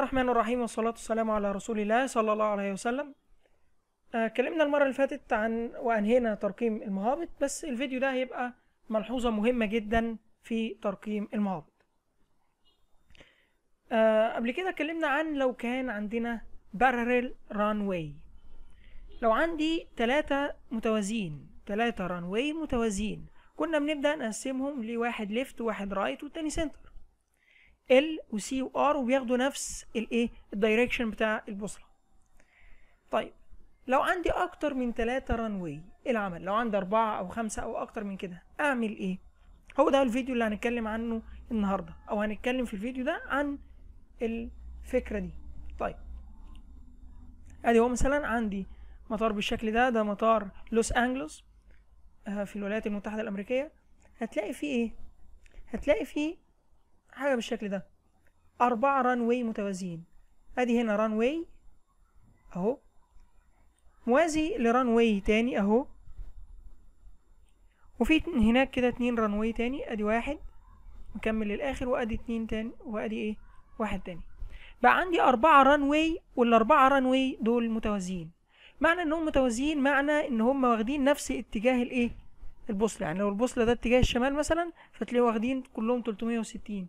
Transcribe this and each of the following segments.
الله الرحمن الرحيم، والصلاة والسلام على رسول الله صلى الله عليه وسلم. اتكلمنا المرة اللي فاتت عن وأنهينا ترقيم المهابط، بس الفيديو ده هيبقى ملحوظة مهمة جدا في ترقيم المهابط. قبل كده اتكلمنا عن لو كان عندنا بارلل ران واي، لو عندي 3 متوازيين، 3 ران واي متوازيين، كنا بنبدأ نقسمهم لواحد ليفت وواحد رايت والتاني سنتر، ال وسي وار، وبياخدوا نفس الايه الدايركشن بتاع البوصله. طيب لو عندي اكتر من 3 رانواي، ايه العمل؟ لو عندي 4 او 5 او اكتر من كده اعمل ايه؟ هو ده الفيديو اللي هنتكلم عنه النهارده، او هنتكلم في الفيديو ده عن الفكره دي. طيب ادي هو مثلا عندي مطار بالشكل ده، ده مطار لوس انجلوس في الولايات المتحده الامريكيه. هتلاقي فيه ايه؟ هتلاقي فيه حاجة بالشكل ده، 4 رانواي متوازيين. ادي هنا رانواي اهو، موازي لرانواي تاني اهو، وفي هناك كده 2 رانواي تاني، ادي 1 مكمل للاخر، وادي 2 تاني، وادي ايه 1 تاني. بقى عندي 4 رانواي، والاربعة رانواي دول متوازيين. معنى انهم متوازيين معنى ان هم واخدين نفس اتجاه الايه البوصلة. يعني لو البوصلة ده اتجاه الشمال مثلا، فتلاقيهم واخدين كلهم 360.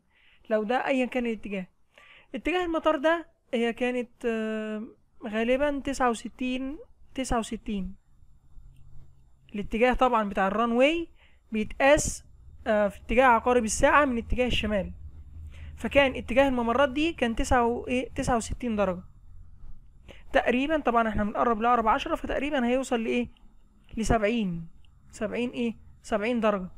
لو ده ايا كان الاتجاه، اتجاه المطار ده هي كانت غالبا 69. الاتجاه طبعا بتاع الران واي بيتقاس في اتجاه عقارب الساعة من اتجاه الشمال، فكان اتجاه الممرات دي كان 69 درجة تقريبا. طبعا احنا بنقرب لأقرب 10، فتقريبا هيوصل لإيه ل70 درجة،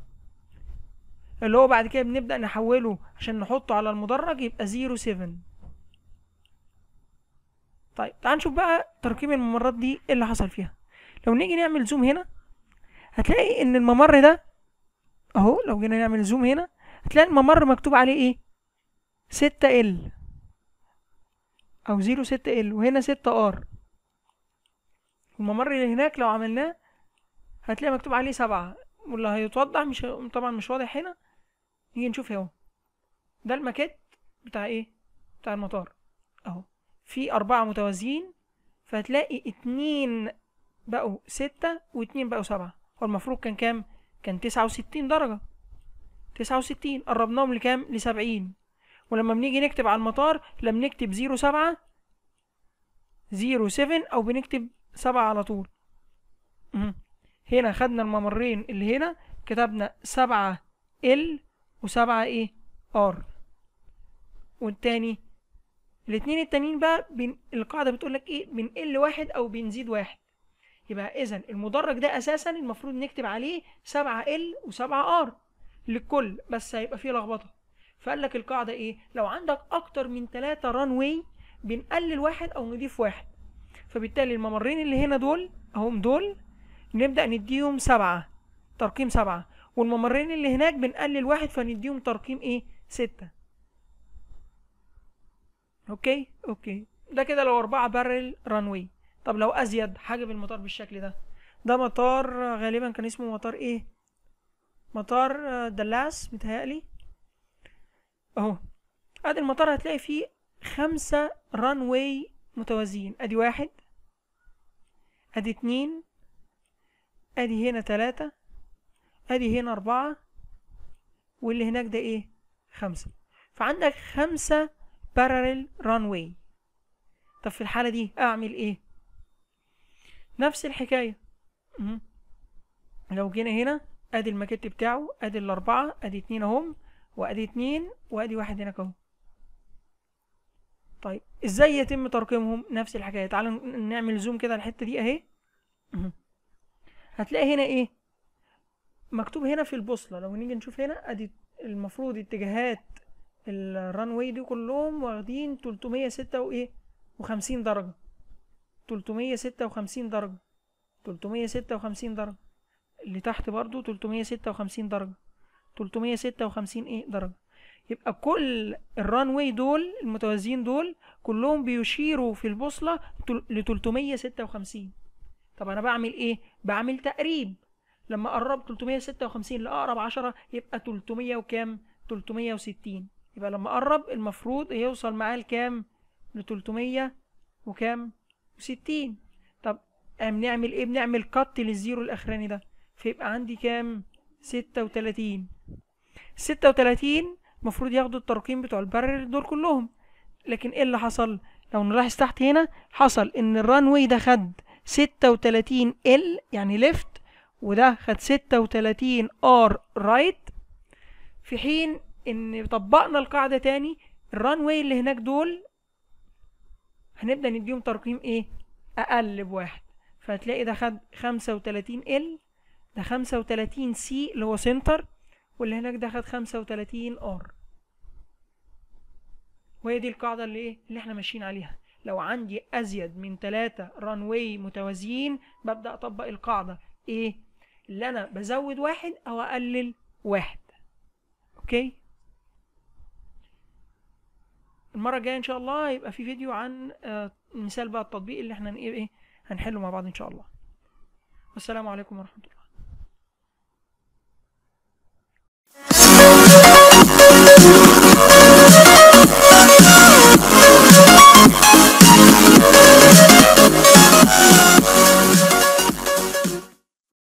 اللي هو بعد كده بنبدأ نحوله عشان نحطه على المدرج يبقى 07. طيب تعال نشوف بقى ترقيم الممرات دي ايه اللي حصل فيها. لو نيجي نعمل زوم هنا، هتلاقي ان الممر ده اهو، لو جينا نعمل زوم هنا هتلاقي الممر مكتوب عليه ايه 6L او 06L، وهنا 6R. الممر اللي هناك لو عملناه هتلاقي مكتوب عليه 7، واللي هيتوضح مش طبعا مش واضح هنا. نيجي نشوف اهو، ده الماكيت بتاع ايه بتاع المطار اهو، في 4 متوازيين، فهتلاقي 2 بقوا 6 و2 بقوا 7. هو المفروض كان كام؟ كان 69 درجة، 69 قربناهم لكام؟ ل70. ولما بنيجي نكتب على المطار، لما بنكتب 07 07 او بنكتب 7 على طول. هنا خدنا الممرين اللي هنا، كتبنا 7L و7 ايه ار، والتاني الاتنين التانيين بقى القاعدة بتقولك ايه؟ بنقل 1 او بنزيد 1. يبقى اذا المدرج ده اساسا المفروض نكتب عليه 7L و7R للكل، بس هيبقى فيه لخبطة. فقالك القاعدة ايه؟ لو عندك اكتر من 3 رانواي بنقلل 1 او نضيف 1، فبالتالي الممرين اللي هنا دول اهم دول نبدأ نديهم 7 ترقيم 7، والممرين اللي هناك بنقلل 1 فنديهم ترقيم ايه 6. اوكي ده كده لو 4 بارل رانواي. طب لو ازيد حاجة بالمطار بالشكل ده، ده مطار غالبا كان اسمه مطار ايه، مطار دلاس متهيألي اهو. ادي المطار هتلاقي فيه 5 رانواي متوازيين، ادي 1 ادي 2 ادي هنا 3 ادي هنا 4، واللي هناك ده ايه 5. فعندك 5 بارلل رانواي. طب في الحالة دي اعمل ايه؟ نفس الحكاية. لو جينا هنا ادي الماكيت بتاعه، ادي ال4 ادي 2 اهم، وادي 2 وادي 1 هناك اهو. طيب ازاي يتم ترقيمهم؟ نفس الحكاية. تعالوا نعمل زوم كده الحتة دي اهي. هتلاقي هنا ايه مكتوب هنا في البوصله. لو نيجي نشوف هنا، ادي المفروض اتجاهات الرانواي دي كلهم واخدين 306 وايه و50 درجه، 356 درجه، 356 درجه، اللي تحت برضو 356 درجه، 356 ايه درجه. يبقى كل الرانواي دول المتوازيين دول كلهم بيشيروا في البوصله ل 356. طب انا بعمل ايه؟ بعمل تقريب. لما اقرب 356 لاقرب 10 يبقى 300 وكام؟ 360. يبقى لما اقرب المفروض يوصل معاه لكام؟ ل300 وكام؟ 60. طب بنعمل ايه؟ بنعمل قط للزيرو الاخراني ده، فيبقى عندي كام؟ 36. 36 المفروض ياخدوا التراكين بتوع البرر دول كلهم، لكن ايه اللي حصل؟ لو نلاحظ تحت هنا حصل ان الرانوي ده خد 36 ال يعني ليفت، وده خد 36 ار رايت، في حين ان طبقنا القاعده تاني الرانوي اللي هناك دول هنبدا نديهم ترقيم ايه؟ اقل بواحد، فهتلاقي ده خد 35 ال، ده 35 سي اللي هو سنتر، واللي هناك ده خد 35 ار. وهي دي القاعده اللي ايه؟ اللي احنا ماشيين عليها. لو عندي ازيد من 3 رانواي متوازيين ببدا اطبق القاعده ايه؟ اللي انا بزود واحد او اقلل واحد. اوكي، المره الجايه ان شاء الله يبقى في فيديو عن مثال بقى التطبيق اللي احنا ايه هنحله مع بعض ان شاء الله. والسلام عليكم ورحمه الله.